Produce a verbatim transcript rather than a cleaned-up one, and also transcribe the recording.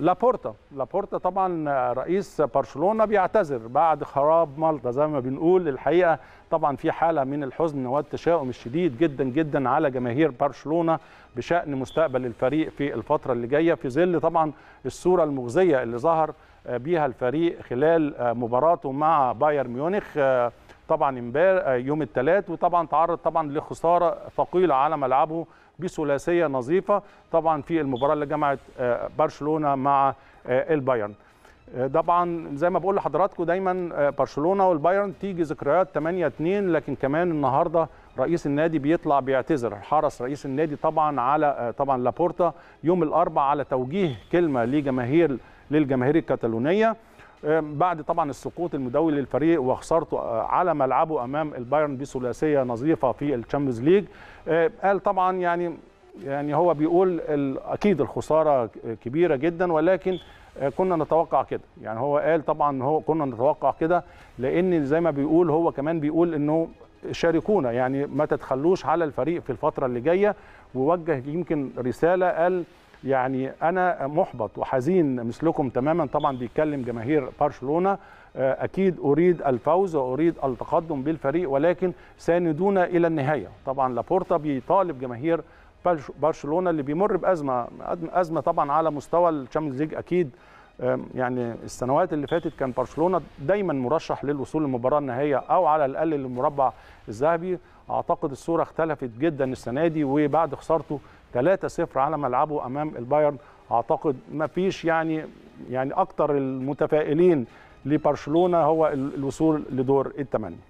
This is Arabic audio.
لابورتا لابورتا طبعا رئيس برشلونة بيعتذر بعد خراب مالطا زي ما بنقول. الحقيقة طبعا في حالة من الحزن والتشاؤم الشديد جدا جدا على جماهير برشلونة بشأن مستقبل الفريق في الفترة اللي جاية، في ظل طبعا الصورة المخزية اللي ظهر بيها الفريق خلال مباراته مع باير ميونخ طبعا امبارح يوم الثلاث، وطبعا تعرض طبعا لخسارة ثقيلة على ملعبه بثلاثيه نظيفه طبعا في المباراه اللي جمعت برشلونه مع البايرن. طبعا زي ما بقول لحضراتكم دايما برشلونه والبايرن تيجي ذكريات ثمانية اتنين، لكن كمان النهارده رئيس النادي بيطلع بيعتذر، حرص رئيس النادي طبعا على طبعا لابورتا يوم الاربعاء على توجيه كلمه لجماهير للجماهير الكتالونيه بعد طبعا السقوط المدوي للفريق وخسارته على ملعبه امام البايرن بثلاثيه نظيفه في التشامبيونز ليج. قال طبعا يعني يعني هو بيقول اكيد الخساره كبيره جدا، ولكن كنا نتوقع كده، يعني هو قال طبعا هو كنا نتوقع كده، لان زي ما بيقول هو كمان بيقول انه شاركونا، يعني ما تتخلوش على الفريق في الفتره اللي جايه، ووجه يمكن رساله قال يعني أنا محبط وحزين مثلكم تماما. طبعا بيتكلم جماهير برشلونة، أكيد أريد الفوز وأريد التقدم بالفريق، ولكن ساندونا إلى النهاية. طبعا لابورتا بيطالب جماهير برشلونة اللي بيمر بأزمة أزمة طبعا على مستوى الشامبيونز ليج. أكيد يعني السنوات اللي فاتت كان برشلونة دايما مرشح للوصول للمباراة النهائية أو على الأقل للمربع الذهبي. أعتقد الصورة اختلفت جدا السنة دي، وبعد خسارته ثلاثة صفر على ملعبه امام البايرن اعتقد ما فيش يعني يعني اكتر المتفائلين لبرشلونة هو الوصول لدور الثمانيه.